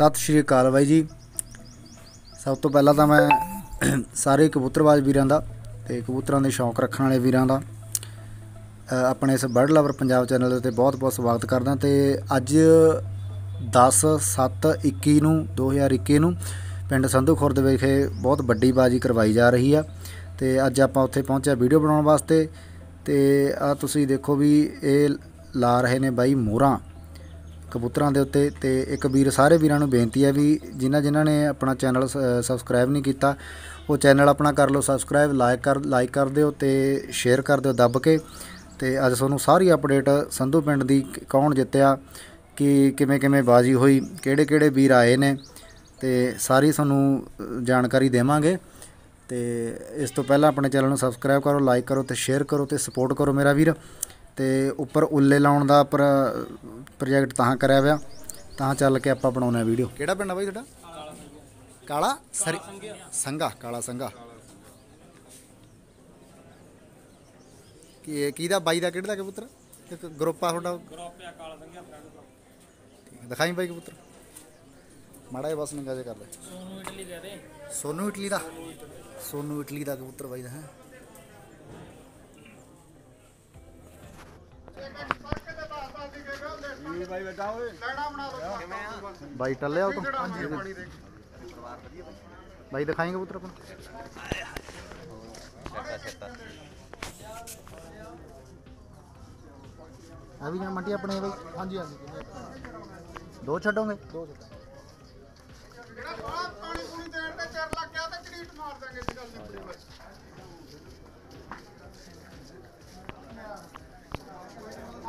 ਸਤਿ ਸ਼੍ਰੀ ਅਕਾਲ ਬਾਈ ਜੀ। ਸਭ ਤੋਂ ਪਹਿਲਾਂ ਤਾਂ ਮੈਂ ਸਾਰੇ ਕਬੂਤਰਬਾਜ਼ ਵੀਰਾਂ ਦਾ ਤੇ ਕਬੂਤਰਾਂ ਦੇ ਸ਼ੌਂਕ ਰੱਖਣ ਵਾਲੇ ਵੀਰਾਂ ਦਾ अपने इस बर्ड लवर पंजाब चैनल पर बहुत बहुत स्वागत करदा। तो अज 10/7/21 पिंड संधू खुर्द विखे बहुत वड्डी बाजी करवाई जा रही है। तो अज आप उत्थे पहुँचे वीडियो बनाने वास्ते। तो आ तुसीं देखो भी ये ला रहे ने बाई मोहरां कबूतरां दे उत्ते। ते एक वीर सारे वीरां नूं बेनती है भी जिन्हां ने अपना चैनल सबसक्राइब नहीं कीता वो चैनल अपना कर लो सबसक्राइब, लाइक कर दिओ ते शेयर कर दिओ दब के। तो अज तुहानूं सारी अपडेट संधू पिंड दी कौन जित्तिया कि किवें किवें बाजी होई किहड़े किहड़े वीर आए ने ते सारी तुहानूं जानकारी देवांगे। तो इस तो पहला अपने चैनल नूं सबसक्राइब करो, लाइक करो ते शेयर करो ते सपोर्ट करो मेरा वीर। तो उपर उल्ले लाउण दा प्रोजैक्ट तां करिया होया तां चल के आपां बनाउणे वीडियो। किहड़ा पिंड बाई तुहाडा? काला संघा। काला संघा किदा बाई दा किहड़ा कबूतर एक ग्रुप आ थोड़ा? ग्रुप आ काला संघा फ्रेंड। दिखाई बाई कबूतर माड़ा जिहा बस नंगा जे कर ले। सोनू इटली दे दे। सोनू इटली दा कबूतर बाई दा है। ये भाई बैठा ओए लड़ा बना दो किवें आ भाई टल्ले आओ तो भाई दिखाई कबूतर अपन छत्ता अभी ना मटी अपने भाई। हाँ जी हाँ जी दो छोड़ोगे दो छोड़ ਜਿਹੜਾ ਬਾਹਰ ਪਾਣੀ ਪੂਣੀ ਦੇਣ ਤੇ ਚਿਰ ਲੱਗ ਗਿਆ ਤੇ ਕਰੀਟ ਮਾਰ ਦਾਂਗੇ ਇਸ ਗੱਲ ਦੀ ਪੂਰੀ ਬਸ।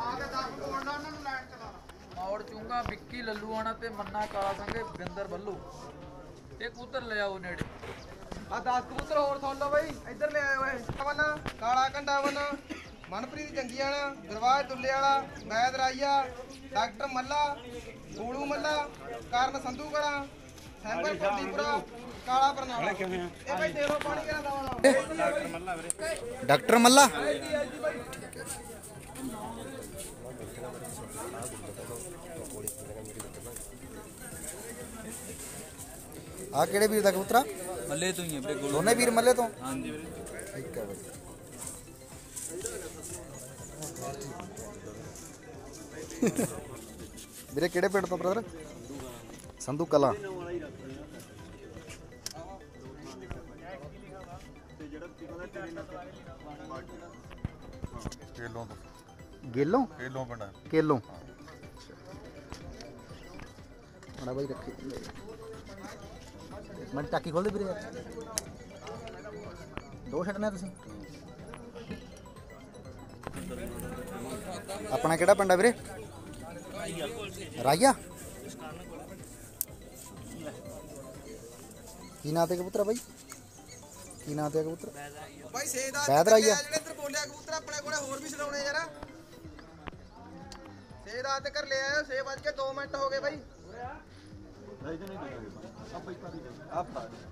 ਆ ਕੇ 10 ਤੋੜਨਾ ਉਹਨਾਂ ਨੂੰ ਲਾਈਨ ਚਲਾਣਾ ਔੜ ਚੁੰਗਾ ਵਿੱਕੀ ਲੱਲੂ ਆਣਾ ਤੇ ਮੰਨਾ ਕਾਲਾ ਸੰਘੇ ਬਿੰਦਰ ਬੱਲੂ ਇਹ ਕਬੂਤਰ ਲੈ ਆਓ ਨੇੜੇ। ਆ 10 ਕਬੂਤਰ ਹੋਰ ਥੋਲ ਲਓ ਬਾਈ ਇੱਧਰ ਲੈ ਆਓ ਇਹ ਵਾਲਾ ਕਾਲਾ ਕੰਡਾ ਵਾਲਾ मनप्रीत जंगियाला दरबार दुल्लेवाला नायद राइया डॉक्टर मल्ला गोलू मल्ला कारण संधू करा सैंबर धोडीपुरा काला परनाला। ए भाई दे लो पानी करा दावला डॉक्टर मल्ला आ केड़े वीर दा कबूतरा? मल्ले तो ही है वीरे गोलू दोने वीर मल्ले तो। हां जी वीरे ठीक है भाई। ਵੀਰੇ ਕਿਹੜੇ ਪਿੰਡ ਤੋਂ ਬ੍ਰਦਰ? ਸੰਧੂ ਕਲਾ। ਕੇਲੋਂ ਗੇਲੋਂ ਕੇਲੋਂ ਪਿੰਡ ਹੈ ਕੇਲੋਂ। ਬੜਾ ਬਾਈ ਰੱਖੀ ਮੈਂ ਟਾਕੀ ਖੋਲ ਦੇ ਵੀਰੇ ਦੋ ਛੱਡਨੇ ਤੁਸੀਂ। अपना केड़ा पिंड है वीरे? राइया। की नाम ते कबूतर भाई? की नाम ते कबूतर भाई? सैयद राइया जेड़े इधर बोलिया कबूतर अपने कोले होर भी छड़ाउने यार। सैयद आते कर ले आयो 6:02 हो गए भाई। भाई तो नहीं अब भाई पारी अब पारी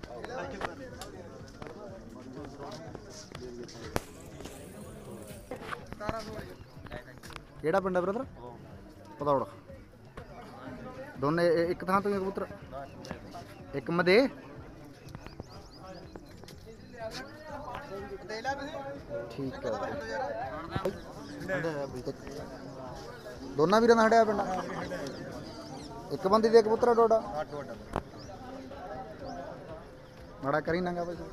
केड़ा पिंड है ब्रदर? पतौड़। दोनों एक थां तो कबूतर एक मदे ठीक है दोनों वीर ना हटिया पिंड एक बंदी दे कबूतर डोडा माड़ा करी नंगा भाई।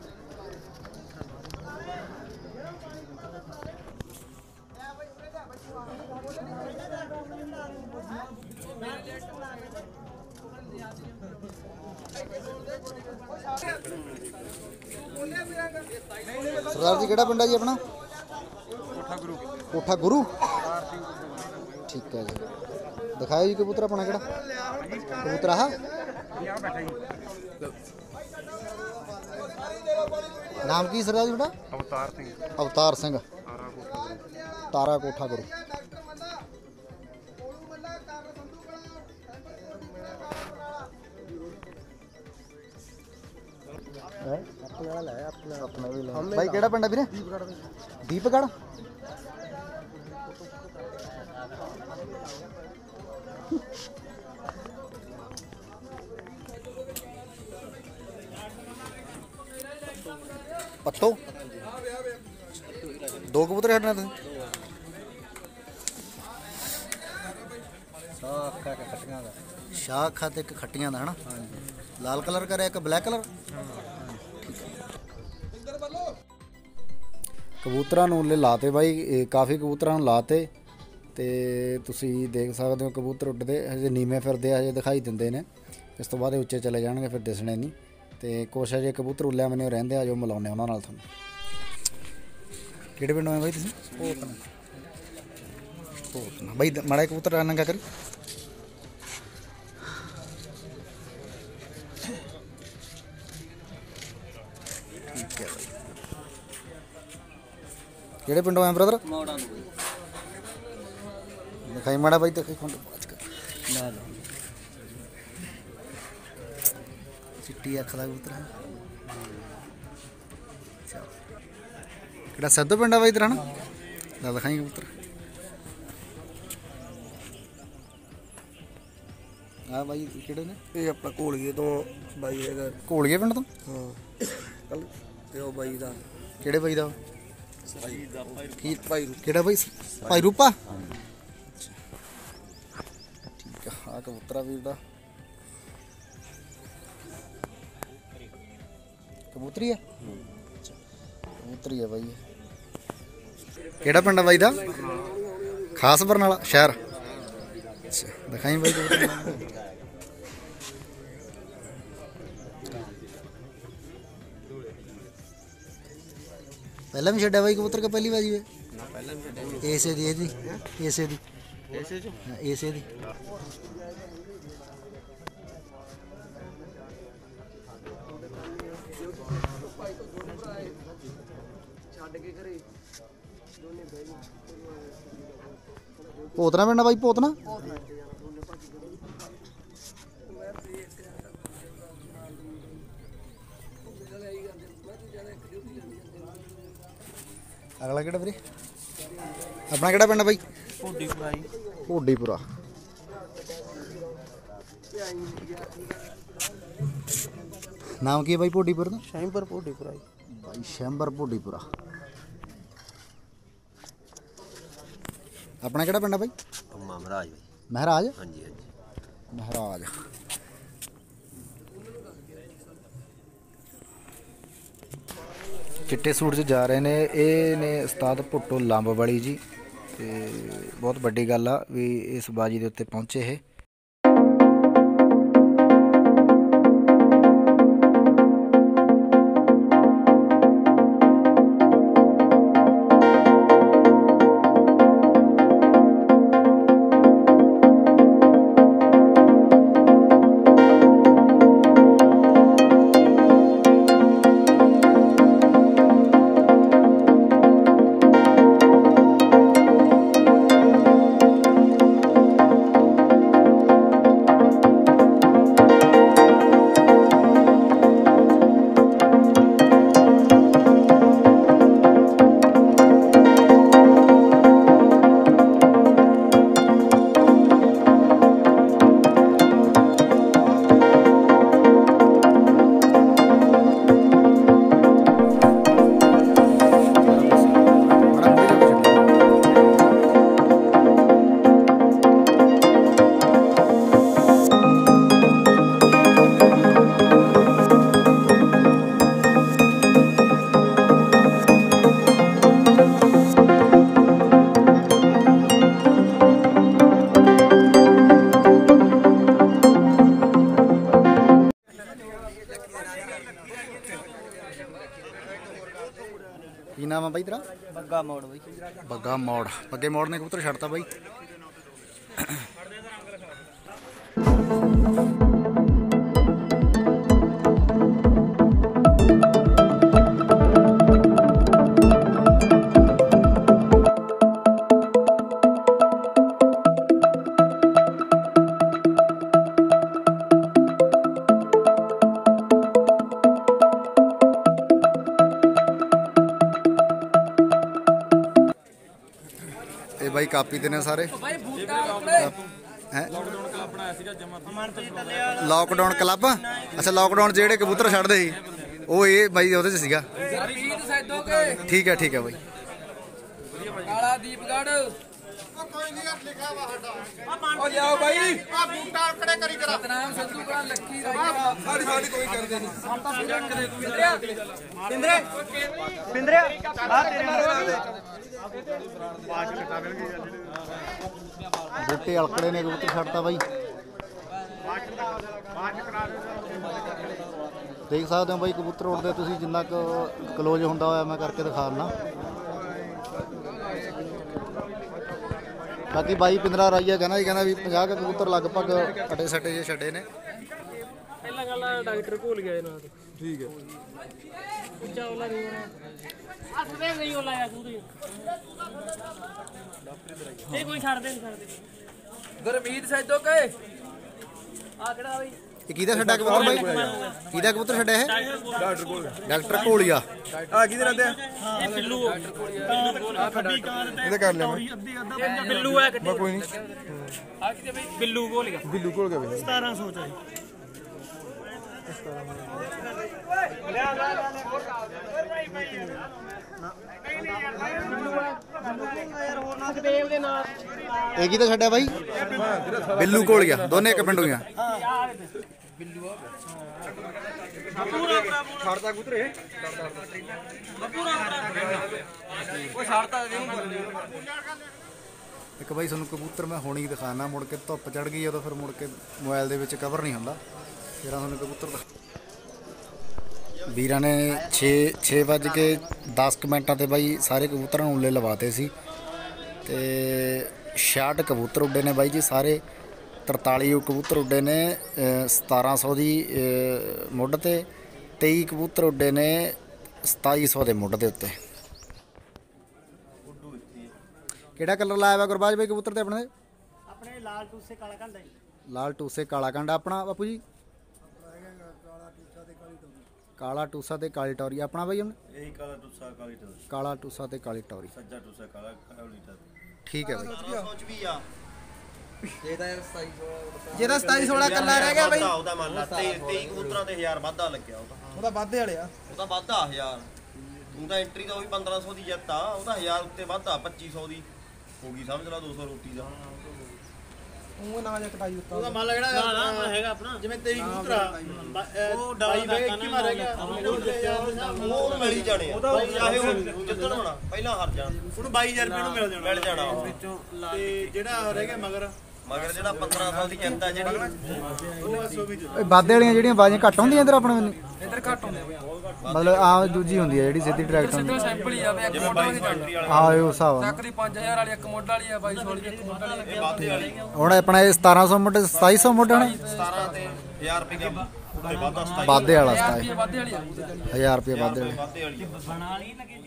सरदार जी केड़ा पिंड है जी अपना? कोठा गुरु ठीक है जी। दिखाओ जी कबूतर अपना केड़ा कबूतर? हाँ नाम की सरदार जी बेटा? अवतार सिंह तारा कोठा गुरु। भाई केड़ा पिंड है वीरे? दीपगढ़। पत्तो दो कबूतर छड़ना तुम शाख एक खट्टियां का है ना लाल कलर का एक ब्लैक कलर कबूतरों ने लाते भाई काफ़ी कबूतरों लाते तो तुसी देख सकते हो कबूतर उड्डते हजे नीमें फिरते हजे दिखाई देंदे ने इस तो बाद उच्चे चले जाएंगे फिर दिसने नहीं तो कुछ हजे कबूतर उल्लिया बने रेंदे हजे मिलाने उन्होंने थोड़ा किहड़े पिंड भाई तुसीं भाई माड़ा कबूतर नंगा करी ठीक है भाई किहड़े पिंड आए ब्रदर दिखाई माड़ा भाई दिखाई चिट्टी अख का कबूतर है सद्धू पिंड भाई तेरा ना दिखाई कबूतर हाँ भाई किहड़े ने ये अपना घोलगे तो भाई है घोलगे पिंड तो हाँ तो भाई का किहड़े भाई का भाई भाई भाई रूपा हाँ कबूतरा वीर का कबूतरी है भाई केड़ा पिंड भाई दा खास बरनाला शहर दिखाई भाई पहले भी छड़ा भाई कबूतर का पहली बाजी है ऐसे दी ऐसे दी पोतना पिंड भाई पोतना अगला केड़ा वीरे अपना केड़ा पिंड भाई धोडीपुरा नाम की है भाई धोडीपुरा का शैंबर धोडीपुरा भाई शैंबर धोडीपुरा अपना केड़ा पिंड भाई महाराज महाराज हाँ जी महाराज चिट्टे सूट से जा रहे ने ये ने उस्ताद भुट्टो लंब वाली जी ते बहुत बड़ी गल आ भी इस बाजी के उत्ते पहुंचे है। भाई तेरा बग्गा मोड़ बग्गे मोड़ ने कबूतर छड़ता भाई भाई कापी देने सारे लॉकडाउन क्लब अच्छा लॉकडाउन जेडे कबूतर छड़दे ਉਹ ਇਹ ਬਾਈ ਉਹਦੇ ਚ ਸੀਗਾ। ਠੀਕ ਹੈ ਠੀਕ ਹੈ ਬਾਈ। ਕਾਲਾ ਦੀਪਗੜ ਕੋਈ ਨਹੀਂ ਹੱਥ ਲਿਖਿਆ ਵਾ ਸਾਡਾ। ਉਹ ਲਿਆਓ ਬਾਈ ਆ ਬੂਟਾ ਕੜੇ ਕਰੀ ਕਰਾ। ਸਤਨਾਮ ਸੰਧੂ ਕਾ ਲੱਕੀ ਰਾਜਾ ਸਾਡੀ ਸਾਡੀ ਕੋਈ ਕਰਦੇ ਨਹੀਂ। ਆਪ ਤਾਂ ਜੱਕ ਦੇ ਤੂੰ ਪਿੰਦਰੇ ਪਿੰਦਰੇ ਆ ਤੇਰੇ ਬਾਜ ਕਟਾ ਮਿਲ ਗਈ ਜਿਹੜੇ ਬੂਟੇ ਹਲਕੜੇ ਨੇ ਕਬੂਤਰ ਛੱਡਤਾ ਬਾਈ। देख सकते हो बई कबूतर उड़ते तुसीं जिन्ना क क्लोज हुंदा होया मैं करके दिखा दिना। बाकी बई पिंदरा राइया कहना ही कहना भी 50 का कबूतर लगभग अटे सटे जे छड्डे ने। पहला गल डॉक्टर भूल गया इन्हां दी। ठीक है ਉੱਚਾ ਉਹਲਾ ਨਹੀਂ ਹੋਣਾ ਅਸਵੇ ਨਹੀਂ ਹੋਲਾ ਯਾਰ ਦੂਰੀ ਇਹ ਕੋਈ ਛੱਡਦੇ ਨਹੀਂ ਛੱਡਦੇ। ਗਰਮੀਤ ਸੈਦੋ ਕਹੇ ਆ ਕਿਹੜਾ ਬਈ ਕਿਹਦਾ ਛੱਡਾ ਕਬੂਤਰ ਬਾਈ ਕਿਹਦਾ ਕਬੂਤਰ ਛੱਡਿਆ ਹੈ ਡਾਕਟਰ ਕੋਲ ਡਾਕਟਰ ਕੋਲੀਆ ਆ ਕਿਹਦੇ ਰਹਿੰਦੇ ਆ ਇਹ ਬਿੱਲੂ ਆ ਖੱਡੀ ਕਾਂ ਦਿੱਤਾ ਇਹਦੇ ਕਰ ਲਿਆ ਮੈਂ ਬਿੱਲੂ ਆ ਗੱਡੀ ਕੋਈ ਨਹੀਂ ਆ ਕਿਹਦੇ ਬਾਈ ਬਿੱਲੂ ਕੋਲੀਆ 1700 ਚ ਆਈ ਲੈ ਆ ਲੈ ਹੋਰ ਬਾਈ ਇਹ ਕਿਹਦਾ ਛੱਡਿਆ ਬਾਈ ਬਿੱਲੂ ਕੋਲੀਆ ਦੋਨੇ ਇੱਕ ਪਿੰਡੋਂ ਆ। एक भाई तुहानूं कबूतर मैं हुण ही दिखाना मुड़ के धुप्प चढ़ गई उदों फिर मुड़ के मोबाइल दे विच कवर नहीं हुंदा फिर तुहानूं कबूतर वीरां ने 6:10 ते भाई सारे कबूतरां उल्ले लवाते सी ते 66 कबूतर उड्डे ने भाई जी सारे 43 कबूतर उड्डे ने 1700 की मुढ़ ते 23 कबूतर उड्डे ने 2700 के मुढ़ के उत्ते। केड़ा कलर लाया गुरबाज भाई कबूतर ते अपने अपने लाल टूसे काला कंडा अपना बापू जी काला टूसा ते काली टोरी अपना भाई हमने यही काला टूसा ते काली टोरी सज्जा टूसा काला काली टोरी। ठीक है भाई ਜਿਹਦਾ 2716 ਕੱਲਾ ਰਹਿ ਗਿਆ ਬਈ ਉਹਦਾ ਮੰਨ ਲਾ 23 ਕਬੂਤਰਾਂ ਤੇ 1000 ਵਾਧਾ ਲੱਗਿਆ ਉਹਦਾ ਵਾਧੇ ਵਾਲੇ ਆ ਉਹਦਾ ਵਾਧਾ 1000 ਤੂੰ ਤਾਂ ਐਂਟਰੀ ਦਾ ਉਹ ਵੀ 1500 ਦੀ ਜਿੱਤ ਆ ਉਹਦਾ 1000 ਉੱਤੇ ਵਾਧਾ 2500 ਦੀ ਹੋ ਗਈ ਸਮਝ ਲਾ 200 ਰੋਟੀ ਦਾ ਉਹ ਨਾ ਜਾਂ ਕਟਾਈ ਦਿੱਤਾ ਉਹਦਾ ਮੰਨ ਲਾ ਕਿਹੜਾ ਨਾ ਨਾ ਹੈਗਾ ਆਪਣਾ ਜਿਵੇਂ 23 ਕਬੂਤਰ ਉਹ ਡਾਈ ਵੇ ਕਿ ਮਾਰ ਗਿਆ ਉਹ ਮਿਲ ਜਾਣੇ ਆ ਚਾਹੇ ਉਹ ਜਿੱਤਣ ਹੋਣਾ ਪਹਿਲਾਂ ਹਾਰ ਜਾਣ ਉਹਨੂੰ 22000 ਰੁਪਏ ਨੂੰ ਮਿਲ ਜਾਣਾ ਵਿੱਚੋਂ ਤੇ ਜਿਹੜਾ ਰਹਿ ਗਿਆ ਮਗਰ ਮਗਰ ਜਿਹੜਾ 1500 ਦੀ ਕਿੰਤ ਆ ਜਿਹੜੀ ਉਹ ਵਾਧੇ ਵਾਲੀਆਂ ਜਿਹੜੀਆਂ ਬਾਜ਼ੀਆਂ ਘੱਟ ਹੁੰਦੀਆਂ ਇਧਰ ਆਪਣੇ ਇਧਰ ਘੱਟ ਹੁੰਦੀਆਂ ਮਤਲਬ ਆ ਦੂਜੀ ਹੁੰਦੀ ਆ ਜਿਹੜੀ ਸਿੱਧੀ ਡਾਇਰੈਕਟ ਹੁੰਦੀ ਆ ਸਿੰਪਲ ਹੀ ਆ ਬਈ ਇੱਕ ਮੋਢ ਵਾਲੀ ਜਾਂਦੀ ਵਾਲੀ ਆ ਉਹ ਹਿਸਾਬ ਆ ਤੱਕਰੀ 5000 ਵਾਲੀ ਇੱਕ ਮੋਢ ਵਾਲੀ ਆ 2200 ਵਾਲੀ ਇੱਕ ਮੋਢ ਵਾਲੀ ਇਹ ਵਾਧੇ ਵਾਲੀ ਹੁਣ ਆਪਣਾ ਇਹ 1700 ਮੋਢ 2700 ਮੋਢ ਨੇ 17 ਤੇ 1000 ਰੁਪਏ ਦਾ ਵਾਧੇ ਵਾਲਾ 2700 ਵਾਧੇ ਵਾਲੀ ਆ 1000 ਰੁਪਏ ਵਾਧੇ ਵਾਲੀ ਬਣਾ ਲਈ ਲੱਗੇ ਜੀ।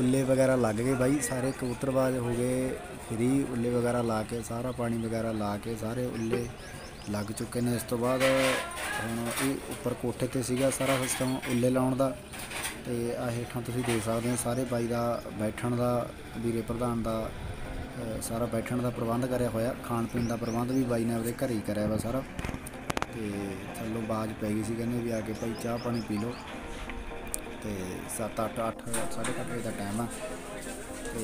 उल्ले वगैरह लग गए भाई सारे कबूतरबाज हो गए फ्री उल्ले वगैरह ला के सारा पानी वगैरह ला के सारे उल्ले लग चुके हैं। इस तो बाद उपर कोठे ते सीगा सारा सिस्टम उल्ले लाउण दा ते हेठां तुसीं देख सकदे हो सारे भाई दा बैठण दा वीरे प्रधान दा सारा बैठण दा प्रबंध करिया होया खाण पीण दा प्रबंध भी भाई ने अपने घर ही करिया वा सारा ते चलो बाज पै गई सी कहने भी आके भाई चाह पानी पी लो तो 7-8 बजे का टाइम है तो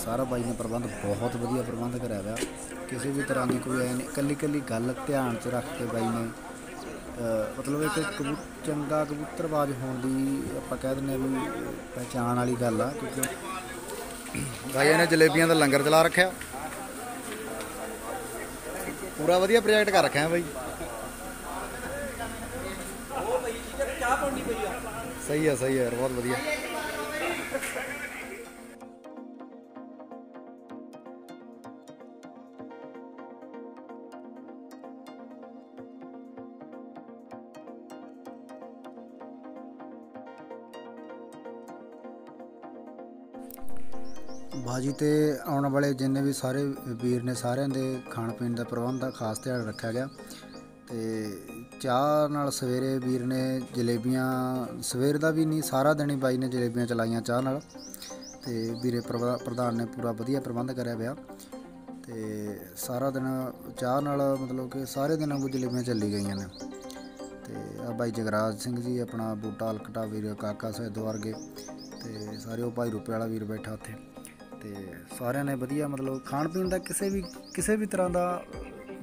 सारा भाई ने प्रबंध बहुत वधिया प्रबंध कराया हुआ किसी भी तरह की कोई ऐन कली गल ध्यान च रख के भाई ने मतलब एक चंगा कबूतरबाज होने की आप कह दें भी पहचान वाली गल आ क्योंकि भाई ने जलेबियां का लंगर चला रखा पूरा वधिया प्रोजेक्ट कर रखा है भाई। सही है यार बहुत बढ़िया। भाजी तो आने वाले जिन्हें भी सारे वीर ने सारे के खाण पीन का प्रबंध का खास ध्यान रखा गया। तो चाह नाल सवेरे वीर ने जलेबियां सवेर का भी नहीं सारा दिन ही बाई ने जलेबियां चलाइया चाह नाल। तो वीरे प्रधान ने पूरा वधिया प्रबंध कराया पिया। तो सारा दिन चाह नाल मतलब कि सारे दिन वो जलेबियां चली गई ने। तो भाई जगराज सिंह जी अपना बूटा हलकटा वीर काका सैदो वर्गे तो सारे वो भाई रुपये वाला वीर बैठा उत्थे। तो सारे ने वधिया मतलब खाण पीण का किसी भी तरह का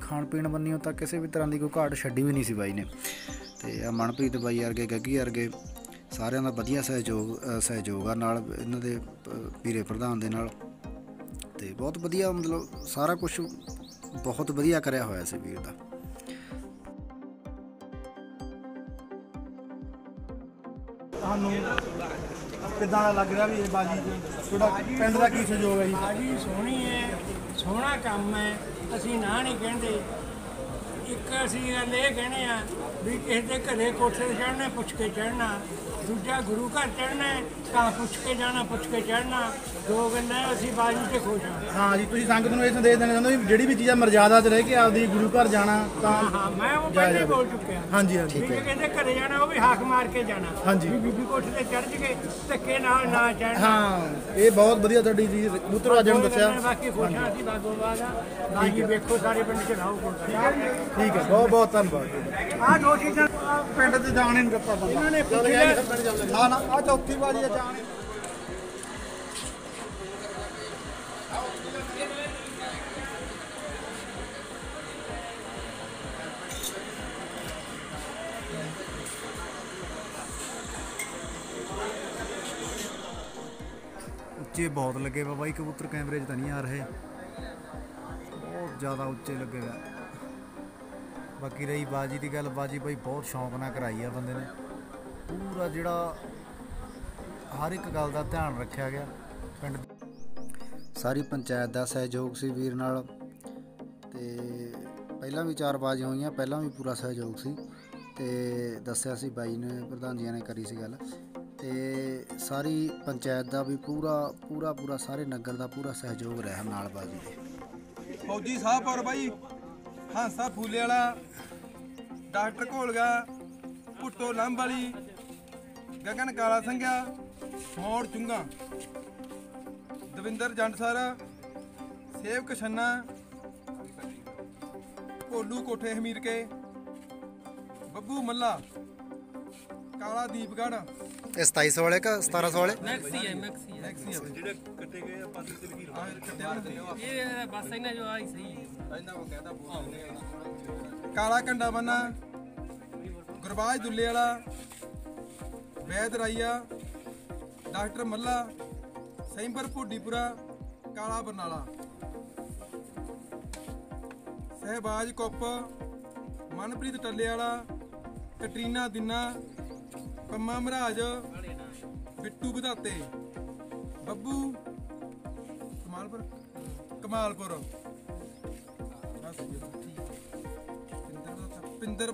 खाण पीण बनियों तक किसी भी तरह की कोई घाट छड्डी भी नहीं सी बाई ने। तो मनप्रीत बाई वर्गे गग्गी वर्गे सारे का वधिया सहयोग इन्हों के पीरे प्रधान दे नाल। ते बहुत वधिया मतलब सारा कुछ बहुत वधिया करया होया सी वीर दा। कितना लग रहा भी बाजी थोड़ा पिंड का की सहयोग है? बाजी सोहनी है, सोहना काम है, असीं ना नहीं कहते। एक असीं गल इह कहने आ भी किसी के घरें कोठे चढ़ना पुछ के चढ़ना, दूजा गुरु घर चढ़ना तां पुछ के जाना पुछ के चढ़ना, दो गल्लां असीं बाजी ते खुश हां। हाँ जी, तुसीं संगत नूं इह संदेश देना चाहुंदे भी जिहड़ी भी चीज़ मर्यादा च रह के आपदी गुरु घर जाना तां हाँ मैं वो पहले ही बोल चुकिया। हाँ जी हाँ ठीक है। कहते घरें जाना वो भी हाक मार के जाना। हाँ जी बीबी कोठे ते चढ़ के धक्के नाल ना चढ़। हाँ ये बहुत वधिया तुहाडी जी कबूतर वाजण दस्सिया। बाकी खुश हां असीं बागो बागा बाजी वेखो सारे पिंड च लाओ कोठा। ठीक है बहुत बहुत धन्यवाद। आ दो चीज़ां पिंड च जाण नहीं करता बंदा इन्होंने ना ना आ चौथी वारी आ जाण। उच्चे बहुत लगे वा भाई कबूतर कैमरे च तो नहीं आ रहे, बहुत ज़्यादा उच्चे लगे वा। बाकी रही बाजी की गल, बाजी भाई बहुत शौक ना कराई है बंदे ने, पूरा जिहड़ा हर एक गल का ध्यान रखा गया। पिंड सारी पंचायत का सहयोग सी वीर नाल। ते पहला भी चार बाजियां होईयां, पहला भी पूरा सहयोग सी। ते दस्सिया सी बाई ने प्रधान जी ने करी सी गल। ते सारी पंचायत का भी पूरा पूरा पूरा सारे नगर का पूरा सहयोग रहा नाल बाजी दे। फौजी साहब और भाई हांसा फूले वाला, डॉक्टर घोलगा, भुट्टो लंब वाली, गगन काला संघा, मोड़ चुंगा, दविंदर जंडसारा, सेवक छन्ना, भोलू कोठे हमीर के, बब्बू मल्ला, काला दीपगढ़। 2700 वाले का 1700 वाले काला कंडा बना, गुरबाज दुल्ले वाला, वैद राइया, डॉक्टर मल्ला, सैंबर धोडीपुरा, काला बरनाला, सहबाज कुप, मनप्रीत टल्ले वाला, कटरीना दिन्ना, पम्मा महाराज, बिट्टू बधाते, बब्बू कमालपुर, पिंदर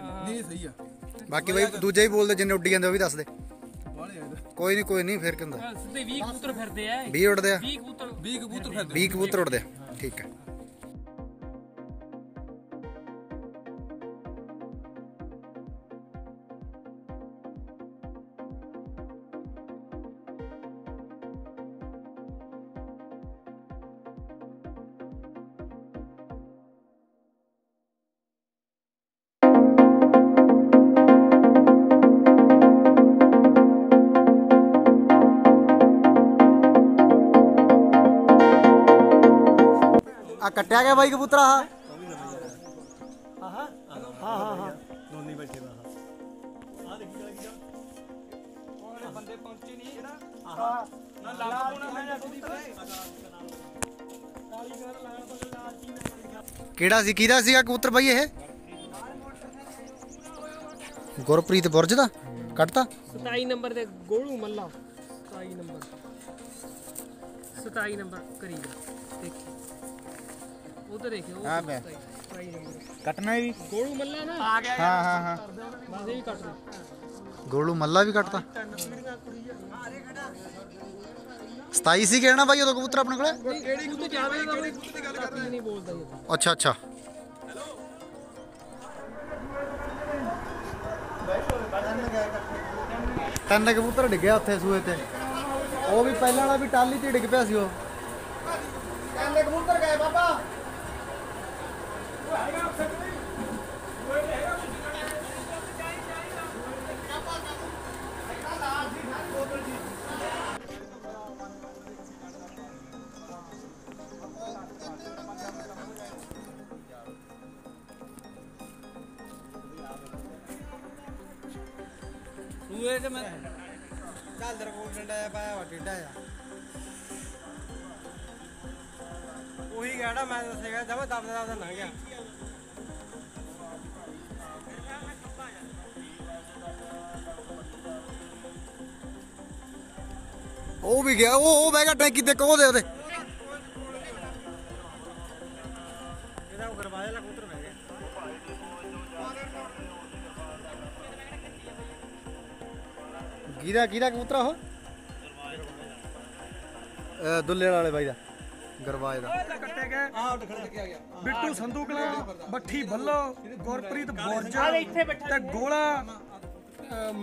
नहीं सही है। बाकी भाई दूजे ही बोलते जिन्हें उड्डी जाते वो भी दस दे। कोई नहीं फिर कहता 20 उड़ते 20 कबूतर उड़ते। ठीक है कट्टिया गया भाई कबूतरा। किड़ा सी कबूतर भाई ये गुरप्रीत बुरज दा कटता 27 नंबर दे गोलू मल्ला 27 नंबर करीब उधर देखियो कटना ही गोलू मल्ला ना आ गया। हां हां हां मासे भी कटना गोलू मल्ला भी कटता। 27 ही कहना भाई तो कबूतर अपने को। अच्छा अच्छा ਤਿੰਨ ਕਬੂਤਰ ਡਿੱਗੇ ਉੱਥੇ ਸੂਏ ਤੇ, ਉਹ ਵੀ ਪਹਿਲਾਂ ਵਾਲਾ ਵੀ ਟਾਲੀ ਤੇ ਡਿੱਗ ਪਿਆ ਸੀ। ਉਹ ਤਿੰਨ ਕਬੂਤਰ ਗਏ ਬਾਬਾ। ਉਹ ਹੈਗਾ ਅਫਸਰ ਨਹੀਂ, ਉਹ ਹੈਗਾ दूए से मैं चाल दर को डंडा या पाया और टिड्डा या वही गाड़ा मैं तो सेगा जब तब तब ना गया वो भी गया वो बैगा टैंकी ते को दे दे इधर वो करवाया ला कूतर बैगे गिरा गिरा कबूतरा हो दुल्ले वाले भाई दा गरवाए दा कट्टे गए। हां खड़े किया गया बिट्टू संधू कला बट्ठी भल्लो गुरप्रीत बोरजा ते गोला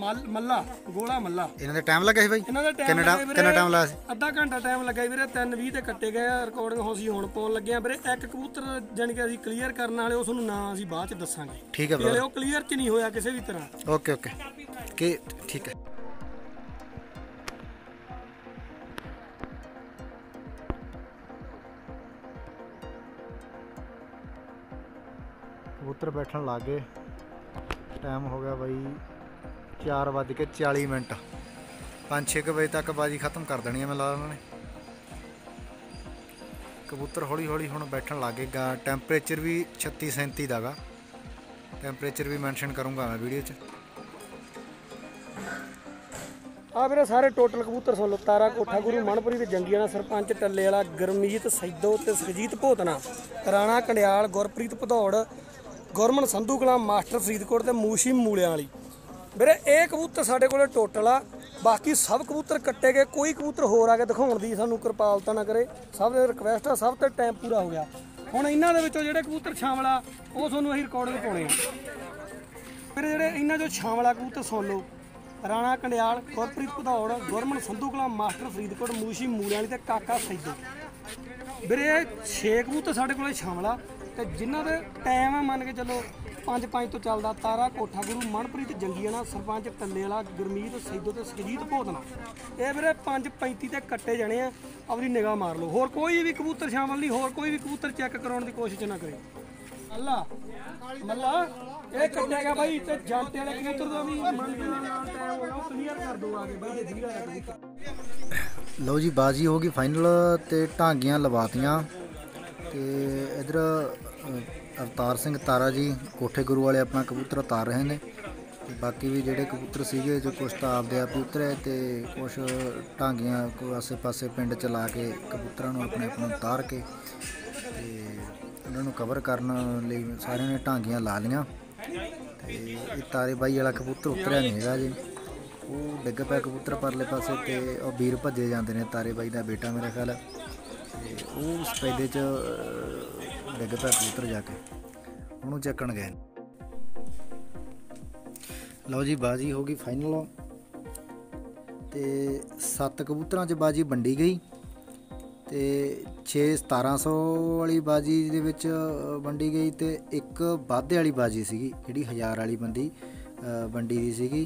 मल्ला गोला मल्ला। इन्हां दे टाइम लगा सी भाई, कितना टाइम लाया सी? आधा घंटा टाइम लगा वीरे। 3:20 ते कट्टे गए। रिकॉर्डिंग हो सी हुण पाउण लगे वीरे। एक कबूतर जान के असि क्लियर करन वाले उस नु ना असि बाद च दसांगे। ठीक है ब्रो, ओ क्लियर च नहीं होया किसी भी तरह। ओके ओके के ठीक है। कबूतर बैठन लग गए। टाइम हो गया भाई 4:40। 5-6 बजे तक बाजी खत्म कर देनी है मैं ला उन्होंने। कबूतर हौली हौली हुण बैठन लग गए। टैंपरेचर भी 36-37 दा गा। टैंपरेचर भी मैंशन करूँगा मैं वीडियो च। मेरे सारे टोटल कबूतर सोलो तारा कोठा गुरु मनपुरी के जंगियाना सरपंच टल्ले वाला गरमीत सैदो ते सुरजीत भोतना राणा कंडियाल गुरप्रीत भदौड़ गुरमन संधू कलाम मास्टर फरीदकोट ते मूशी मूलियां वाली। मेरे ये कबूतर साढ़े को टोटल आ। बाकी सब कबूतर कट्टे गए। कोई कबूतर होर आके दिखाने की सानू कृपालता ना करे। सब रिक्वेस्ट आ। सब तो टाइम पूरा हो गया। हुण इन्हां दे विचों जेहड़े कबूतर छावला वो तुहानू असीं रिकॉर्डिंग पाउने आ। मेरे जेहड़े इन्हां चों छावला कबूतर सुन लो। राणा कंडियाल गुरप्रीत भदौड़ गुरमन संधू कलाम मास्टर फरीदकोट मूशी मूलियां वाली ते काका सैदो। मेरे 6 कबूतर साढ़े को छावला तो जिन्हों के टाइम है मन के चलो 5-5 तो चलता। तारा कोठा गुरु मनप्रीत जंगियाना सरपंच टल्ले वाला गुरमीत सैदो तो सुरजीत भोतना ये मेरे 5:35 तक कट्टे जाने हैं। अपनी निगाह मार लो। होर कोई भी कबूतर शामिल नहीं। होर कोई भी कबूतर चैक कराने की कोशिश ना करे। अल्लाह मल्ला ये कट्टे गया भाई। तो जानते वाले कबूतर का भी मन क्लियर कर दो आगे भाई। लो जी बाजी होगी फाइनल तो ढांगियाँ लवातियाँ। तो इधर अवतार सिंह तारा जी कोठे गुरु वाले अपना कबूतर उतार रहे हैं। बाकी भी जोड़े कबूतर सीगे जो कुछ तो आपदे आप उतरे तो कुछ ढांगियाँ को आसे पासे पिंड चला के कबूतरों को अपने अपने उतार के उन्होंने कवर करने लिए सारे ने ढांगियाँ ला लिया। तो तारे बाई वाला कबूतर उतरिया नहीं है जी। वो डिग पाया कबूतर परले पासे तो वीर भजे जाते हैं। तारे बाई का बेटा मेरा ख्याल है वो सफेदे च डिग पा कबूतर जाके उन्होंने चकन गए। लो जी बाजी हो गई फाइनल। तो 7 कबूतर च बाजी वंडी गई। तो 6 1700 वाली बाजी दे वंडी गई। तो एक वाधे वाली बाजी सी जी 1000 वाली बंदी वंडी दी सी।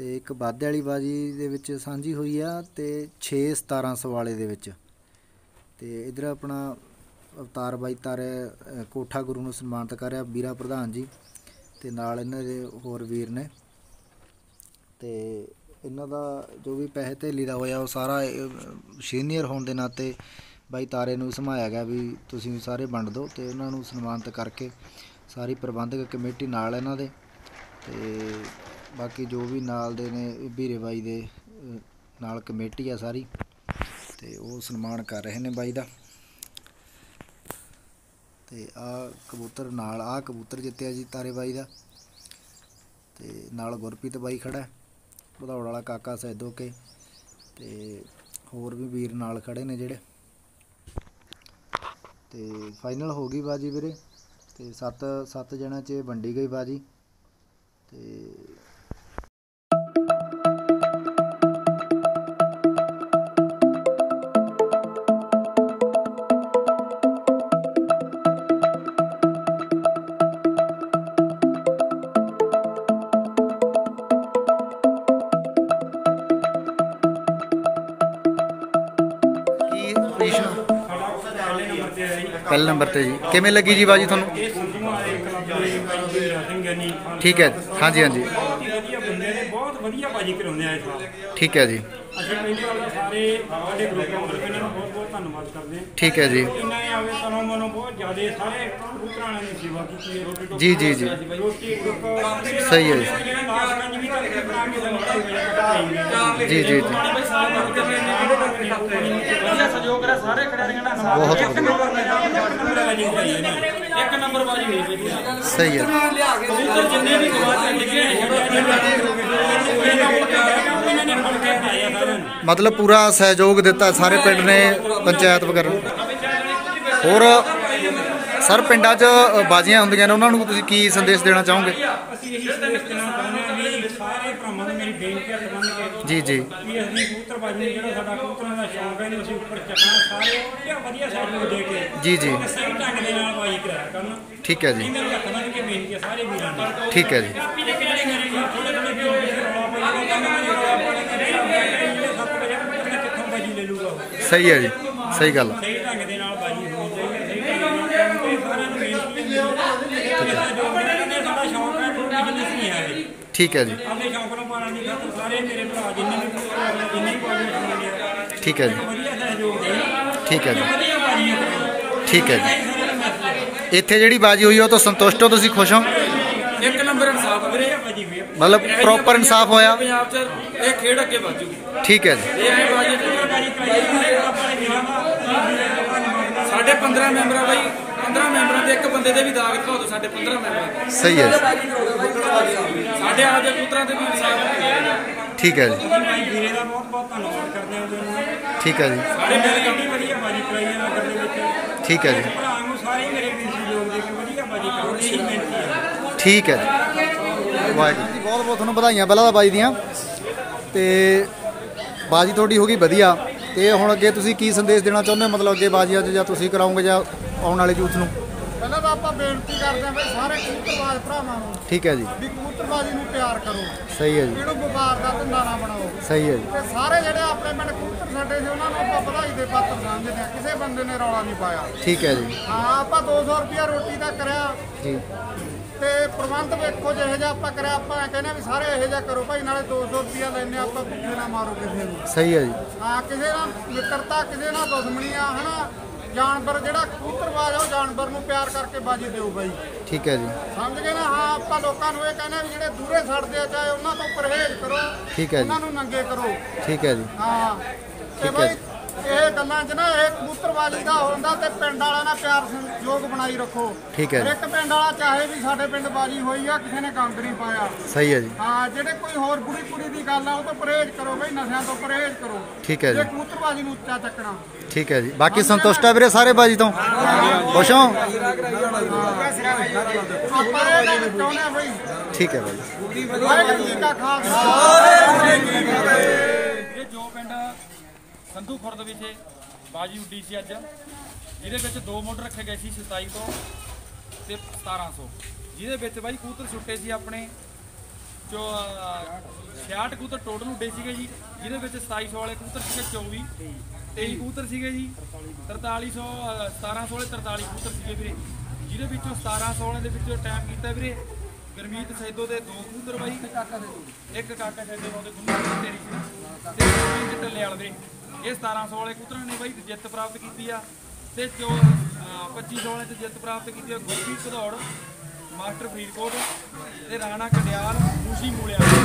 तो एक वाधे वाली बाजी दे सांझी हुई है। तो 6 1700 वाले दे विच। तो इधर अपना अवतार बाई तारे कोठा गुरु ने सन्मानित कर रहा बीरा प्रधान जी ते नाल इन्हां दे होर वीर ने। तो इन्हां दा जो भी पैसे धेली दा होया सारा सीनियर होने दे नाते बाई तारे नूं समाया गया भी तुसीं सारे वंड दो। तो इन्हां नूं सन्मानित करके सारी प्रबंधक कमेटी नाल इन्हां दे ते बाकी जो भी नाल दे ने बीरे बाई दे नाल कमेटी आ सारी। तो वो सन्मान कर रहे हैं बाई का। तो आ कबूतर नाल आ कबूतर जितया जी तारे बाई का। तो नाल गुरप्रीत बाई खड़ा भदौड़ वाला काका सैदो के। तो होर भी वीर नाल खड़े ने जेड़े। तो फाइनल हो गई बाजी वीरे, तो सत्त जणा च वंडी गई बाजी। तो पहले नंबर ते जी किवें लगी जी बाजी तुहानूं? ठीक है, हाँ जी, हाँ जी, ठीक है जी, ठीक है जी, जी जी जी, सही है जी, जी जी, बहुत सही है, मतलब पूरा सहयोग दिता सारे पिंड ने, पंचायत वगैरह। और सर पिंडा च बाजियां होंदियां ने, उन्हां नूं तुसीं की संदेश देना चाहोगे? जी जी, जी जी, ठीक है जी, ठीक है जी, सही है जी, सही गल। ठीक है जी, ठीक है जी, ठीक है जी, ठीक है जी। इत्थे जिहड़ी बाजी हुई हो तो संतुष्ट हो, तुसीं खुश हो? एक नंबर इंसाफ वीरे, मतलब प्रॉपर इंसाफ होया। ठीक है जी, 15 ਮੈਂਬਰਾਂ ਦੇ ਇੱਕ ਬੰਦੇ ਦੇ ਵੀ ਦਾਗ ਦਿਖਾਓ ਤਾਂ ਸਾਡੇ 15 ਮੈਂਬਰ। ਸਹੀ ਹੈ, ਸਾਡੇ ਆਪਦੇ ਪੁੱਤਰਾਂ ਦੇ ਵੀ ਇਨਸਾਫ ਹੋਵੇ। ਠੀਕ ਹੈ ਜੀ, ਵੀਰੇ ਦਾ ਬਹੁਤ ਬਹੁਤ ਧੰਨਵਾਦ ਕਰਦੇ ਹਾਂ ਜੀ। ਠੀਕ ਹੈ ਜੀ, ਸਾਡੇ ਮੇਰੇ ਕੰਮ ਵਧੀਆ ਬਾਜੀ ਕਰਾਈ ਇਹਨਾਂ ਕਰਦੇ ਵਿੱਚ। ਠੀਕ ਹੈ ਜੀ, ਭਰਾ ਨੂੰ ਸਾਰੇ ਮੇਰੇ ਵੀ ਸਹਿਯੋਗ ਦੇ ਕੇ ਵਧੀਆ ਬਾਜੀ ਕਰਾਉਣੀ ਹੀ ਮਿਹਨਤ ਹੈ। ਠੀਕ ਹੈ ਜੀ, ਵਾਹਿਗੁਰੂ ਜੀ ਬਹੁਤ ਬਹੁਤ ਤੁਹਾਨੂੰ ਵਧਾਈਆਂ ਪਹਿਲਾਂ ਤਾਂ ਬਾਈ ਦੀਆਂ। ਤੇ ਬਾਜੀ ਤੁਹਾਡੀ ਹੋ ਗਈ ਵਧੀਆ, ਤੇ ਹੁਣ ਅੱਗੇ ਤੁਸੀਂ ਕੀ ਸੰਦੇਸ਼ ਦੇਣਾ ਚਾਹੁੰਦੇ ਹੋ? ਮਤਲਬ ਅੱਗੇ ਬਾਜੀਆਂ 'ਚ ਜਾਂ ਤੁਸੀਂ ਕਰਾਉਂਗੇ ਜਾਂ ਆਉਣ वाले यूथ ਨੂੰ? ਪਹਿਲਾਂ ਤਾਂ ਆਪਾਂ ਬੇਨਤੀ ਕਰਦੇ ਆਂ ਬਈ ਸਾਰੇ ਕਬੂਤਰਬਾਜ਼ ਭਰਾਵਾਂ ਨੂੰ। ਠੀਕ ਹੈ ਜੀ, ਵੀ ਕਬੂਤਰਬਾਜ਼ੀ ਨੂੰ ਪਿਆਰ ਕਰੋ। ਸਹੀ ਹੈ ਜੀ, ਇਹਨੂੰ ਵਪਾਰ ਦਾ ਧੰਦਾ ਨਾ ਬਣਾਓ। ਸਹੀ ਹੈ ਜੀ, ਤੇ ਸਾਰੇ ਜਿਹੜੇ ਆਪਣੇ ਪਿੰਡ ਕਬੂਤਰ ਸਾਡੇ ਸੀ ਉਹਨਾਂ ਨੂੰ ਆਪਾਂ ਵਧਾਈ ਦੇ ਪਾਤਰ ਸਮਝਦੇ ਆਂ, ਕਿਸੇ ਬੰਦੇ ਨੇ ਰੌਲਾ ਨਹੀਂ ਪਾਇਆ। ਠੀਕ ਹੈ ਜੀ, ਹਾਂ ਆਪਾਂ 200 ਰੁਪਿਆ ਰੋਟੀ ਦਾ ਕਰਿਆ ਜੀ, ਤੇ ਪ੍ਰਬੰਧ ਵੇਖੋ ਜਿਹੋ ਜਿਹਾ ਆਪਾਂ ਕਰਿਆ। ਆਪਾਂ ਕਹਿੰਦੇ ਵੀ ਸਾਰੇ ਇਹੋ ਜਿਹਾ ਕਰੋ ਭਾਈ, ਨਾਲੇ 200 ਰੁਪਿਆ ਲੈਣੇ ਆਪਾਂ, ਭੁੱਖੇ ਨਾ ਮਾਰੋ ਕਿਸੇ ਨੂੰ। ਸਹੀ ਹੈ ਜੀ, ਹਾਂ ਕਿਸੇ ਨਾਲ ਮਿੱਤਰਤਾ, ਕਿਸੇ ਨਾਲ ਦੁਸ਼ਮਣੀ ਆ ਹਨਾ। जानवर जिहड़ा कबूतरबाज है जानवर को प्यार करके बाजी दो भाई। ठीक है जी, समझ गए ना? हाँ आप लोगों को ये कहना भी जिहड़े दूरे छड्डदे चाहे उन्हां तो परहेज करो। ठीक है जी, उन्हां नूं नंगे करो। ठीक है जी, हाँ ते भाई ਇਹ ਗੱਲਾਂ 'ਚ ਨਾ ਇਹ ਕਬੂਤਰਬਾਜ਼ੀ ਦਾ ਹੁੰਦਾ ਤੇ ਪਿੰਡ ਵਾਲਿਆਂ ਨਾਲ ਪਿਆਰ ਸਹਿਯੋਗ ਬਣਾਈ ਰੱਖੋ। ਠੀਕ ਹੈ, ਇੱਕ ਪਿੰਡ ਵਾਲਾ ਚਾਹੇ ਵੀ ਸਾਡੇ ਪਿੰਡ ਬਾਜੀ ਹੋਈ ਆ, ਕਿਸੇ ਨੇ ਗੰਦ ਨਹੀਂ ਪਾਇਆ। ਸਹੀ ਹੈ ਜੀ, ਹਾਂ ਜਿਹੜੇ ਕੋਈ ਹੋਰ ਬੁਰੀ ਕੁੜੀ ਦੀ ਗੱਲ ਆ ਉਹ ਤੋਂ ਪਰਹੇਜ਼ ਕਰੋ ਬਈ, ਨਸ਼ਿਆਂ ਤੋਂ ਪਰਹੇਜ਼ ਕਰੋ। ਠੀਕ ਹੈ ਜੀ, ਕਬੂਤਰਬਾਜ਼ੀ ਨੂੰ ਉੱਚਾ ਚੱਕਣਾ। ਠੀਕ ਹੈ ਜੀ, ਬਾਕੀ ਸੰਤੁਸ਼ਟ ਆ ਵੀਰੇ ਸਾਰੇ ਬਾਜੀ ਤੋਂ? ਖੁਸ਼ ਹੋ? ਠੀਕ ਹੈ ਬਾਈ, ਵਾਹਿਗੁਰੂ ਜੀ ਕਾ ਖਾਲਸਾ ਵਾਹਿਗੁਰੂ ਜੀ ਕੀ ਫਤਿਹ। ਇਹ ਜੋ ਪਿੰਡ संधू खुर्द विखे बाजी उड्डी से अज, जिहदे दो मोटर रखे गए सी 2700 से 1700, जिहदे बई कबूतर सुट्टे से अपने जो 66 कबूतर टोटल उड्डे सी जी, जिहदे 2700 वाले कबूतर से 24 23 कबूतर से जी, 4300 1700 वाले 43 कबूतर से वीरे, जिहदे 1700 वाले दे टाइम कीता वीरे गुरमीत सैदो के 2 कबूतर बई, एक काका सैदो दे गुरमीत ढल्ले वाले वीरे, ये 1700 वाले कबूतर ने बई जित प्राप्त की आ, ते जो 2500 वाले जित प्राप्त की गुरमीत सदौड़, मास्टर फरीदकोट, राणा कंडियाल, मुशी मूलियां वाली।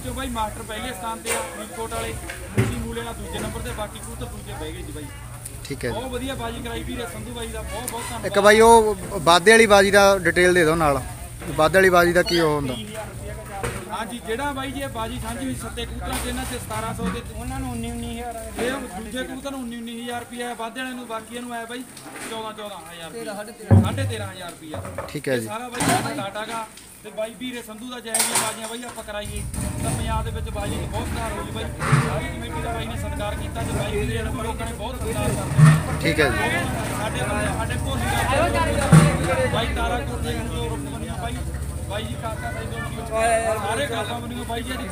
इस बई मास्टर पहले स्थान पर, फरीदकोट वाले मुशी मूलियां वाला दूजे नंबर से, बाकी कबूतर दूजे बह गए जी बई। ठीक है, बहुत वधिया बाजी कराई भी संधू बाई का, बहुत बहुत धन्यवाद। एक बई वो वादे वाली बाजी का डिटेल दे दो, वादे वाली बाजी का की होंदा? हाँ जी जेड़ा बाई जी बाजी सांझी हुई सत्ते कबूतरां जिन्हां च 1700 दे उन्हां नूं 19-19 हज़ार है, दूजे कबूतर नूं 19-19 हज़ार रुपया है, वाधे वाले नूं बाकीआं नूं आया बाई 14-14 हज़ार 13-13.5 हज़ार रुपया। ठीक है जी, सारा बाई डाटा गा ते बाई वीरे संधू दा जाएगी बाजियां बाई आपां कराईए तां पंजाब दे विच बाजी दी बहुत कार होई बाई, सारी कमेटी दा बाई ने सत्कार कीता ते बाई वीरे लोकां ने बहुत सत्कार करते। ठीक है जी, ਸਾਡੇ ਬੰਦੇ ਸਾਡੇ ਭੋਲੀ ਬਾਈ ਤਾਰਾ ਕੋਟੇ ਨੂੰ ਰੁਕਣੀਆਂ ਬਾਈ ਬਾਈ ਜੀ ਕਾਕਾ ਬਾਈ ਨੂੰ ਸਾਰੇ ਕਾਕਾ ਬਣੀ ਬਾਈ ਜੀ ਦੀ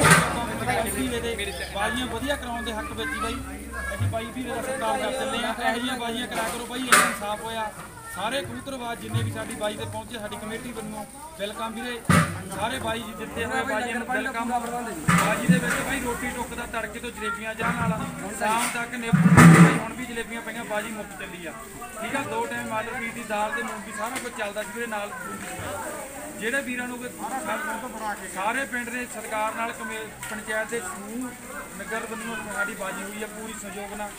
ਬਾਜੀਆਂ ਵਧੀਆ ਕਰਾਉਣ ਦੇ ਹੱਕ ਵਿੱਚ ਹੀ ਬਾਈ ਅਸੀਂ ਬਾਈ ਵੀਰੇ ਦਾ ਸਤਿਕਾਰ ਕਰ ਚੱਲੇ ਆ। ਇਹੋ ਜਿਹੀਆਂ ਬਾਜੀਆਂ ਕਰਾ ਕਰੋ ਬਾਈ, ਇਹ ਇਨਸਾਫ ਹੋਇਆ। सारे कबूतरबाज जिन्हें भी साड़ी बाई से पहुंचे साड़ी कमेटी वल्लों वेलकम भी सारे बाई जी जिते हुए बाजी वेलकम बाजी दे विच भाई रोटी टुक दा तड़के तो जलेबियां जाण वाला शाम तक निपटाई हुण भी जलेबियां पईयां बाजी मुक्क चली आ। ठीक है, 2 टाइम आलू पीट दी दाल ते मूंगी सारा कुछ चलदा जी। मेरे नाल ਜਿਹੜੇ ਵੀਰਾਂ ਨੂੰ ਸਾਰੇ ਪਿੰਡ ਦੇ ਸਰਕਾਰ ਨਾਲ ਪੰਚਾਇਤ ਦੇ ਥਰੂ ਨਗਰ ਵੱਲੋਂ ਸਾਡੀ ਬਾਜੀ ਹੋਈ ਹੈ ਪੂਰੀ ਸਹਿਯੋਗ ਨਾਲ।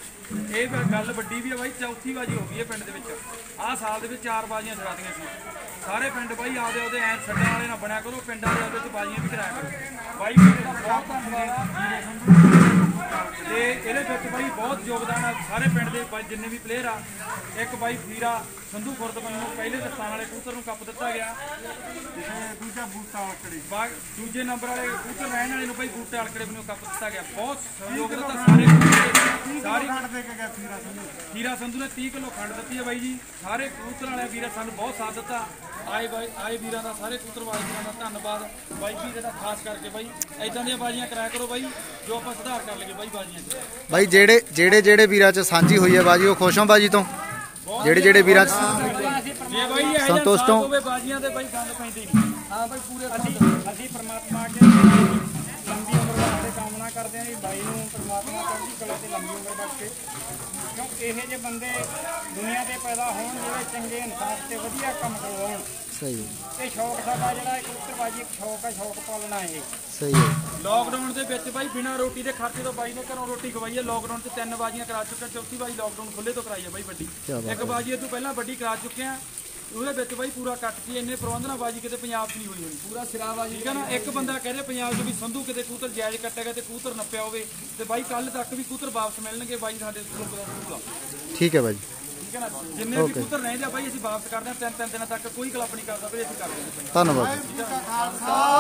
ਇਹ ਗੱਲ ਵੱਡੀ ਵੀ ਹੈ ਬਾਈ, ਚੌਥੀ ਬਾਜੀ ਹੋ ਗਈ ਹੈ ਪਿੰਡ ਦੇ ਵਿੱਚ। ਆਹ ਸਾਲ ਦੇ ਵਿੱਚ 4 ਬਾਜੀਆਂ ਛੜਾਦੀਆਂ ਸੀ। ਸਾਰੇ ਪਿੰਡ ਬਾਈ ਆਪਦੇ ਉਹਦੇ ਐਂ ਛੱਡਣ ਵਾਲੇ ਨਾ ਬਣਿਆ ਕਰੋ, ਪਿੰਡਾਂ ਦੇ ਉਹਦੇ 'ਚ ਬਾਜੀਆਂ ਵੀ ਕਰਾਇਆ ਕਰੋ ਬਾਈ। ਬਹੁਤ ਧੰਨਵਾਦ ਤੇ ਇਹਦੇ ਵਿੱਚ ਬਾਈ ਬਹੁਤ ਯੋਗਦਾਨ ਆ ਸਾਰੇ ਪਿੰਡ ਦੇ ਬਾਈ ਜਿੰਨੇ ਵੀ ਪਲੇਅਰ ਆ। ਇੱਕ ਬਾਈ ਵੀਰਾ ਸੰਧੂ ਖੁਰਦ ਵੱਲੋਂ ਪਹਿਲੇ ਦਸਤਾਨ ਵਾਲੇ ਕਬੂਤਰ ਨੂੰ ਕੱਪ ਦਿੱਤਾ ਗਿਆ। दूजा बूटा अलकड़े दूजे नंबर वाले कबूतर रहने वाले भाई बूटे अलकड़े बनो कप दिता गया। बहुत सहयोग हीरा संधू ने 30 किलो खंड दी है भाई जी। सारे कबूतर वाले वीर सानू बहुत साथ दिता। आए वीर का सारे कबूतरबाज वीर का धन्नवाद भाई वीर का खास करके भाई। इदा दी बाजियां कराया करो भाई, जो आप सुधार कर लगे भाई बाजियां भाई। जेड़े वीर च सांझी हुई है बाजी, वो खुश हो बाजी तो जेड़े वीर संतुष्ट हो बाजियां दे भाई गंद पैंदी नहीं। हां भाई पूरे असि परमात्मा के लंबी उम्र वास्ते कामना करदे आ जी। भाई नूं परमात्मा चढ़दी कला ते लंबी उम्र बख्शे, क्यों इहे जे बंदे दुनिया ते पैदा होण जिहड़े चंगे इंसान ते वधिया काम करवाउण। सही है, ते शौक साडा जिहड़ा कबूतरबाजी इक शौक है, शौक पालना है। सही है, लॉकडाउन दे विच भाई बिना रोटी दे खर्चे तो बाई ने घरों रोटी खवाई है। लॉकडाउन ते 3 बाजियां करा चुके, चौथी बाजी लॉकडाउन खुले तो कराई है भाई वड्डी। एक बाजी तों पहलां वड्डी करा चुके हैं, ਉਹਦੇ ਵਿੱਚ ਬਾਈ ਪੂਰਾ ਕੱਟ ਕੇ ਇੰਨੇ ਪ੍ਰਬੰਧ ਨਾਲ ਬਾਜੀ ਕਿਤੇ ਪੰਜਾਬ 'ਚ ਨਹੀਂ ਹੋਈ ਹੋਣੀ ਪੂਰਾ ਸਿਰਾਵਾ। ਠੀਕ ਹੈ ਨਾ, ਇੱਕ ਬੰਦਾ ਕਹਿ ਰਿਹਾ ਪੰਜਾਬ 'ਚ ਵੀ ਸੰਧੂ ਕਿਤੇ ਕੂਤਰ ਜਾਇਜ਼ ਕੱਟੇਗਾ ਤੇ ਕੂਤਰ ਨੱਪਿਆ ਹੋਵੇ ਤੇ ਬਾਈ ਕੱਲ ਤੱਕ ਵੀ ਕੂਤਰ ਵਾਪਸ ਮਿਲਣਗੇ ਬਾਈ ਸਾਡੇ ਗਰੁੱਪ ਦਾ ਪੂਰਾ। ਠੀਕ ਹੈ ਬਾਈ, ਠੀਕ ਹੈ ਨਾ, ਜਿੰਨੇ ਵੀ ਕੂਤਰ ਰਹਿੰਦੇ ਆ ਬਾਈ ਅਸੀਂ ਵਾਪਸ ਕਰਦੇ ਆ। 3-3 ਦਿਨਾਂ ਤੱਕ ਕੋਈ ਕਲੱਪ ਨਹੀਂ ਕਰਦਾ ਵੀ ਅਸੀਂ ਕਰਦੇ ਆ। ਧੰਨਵਾਦ।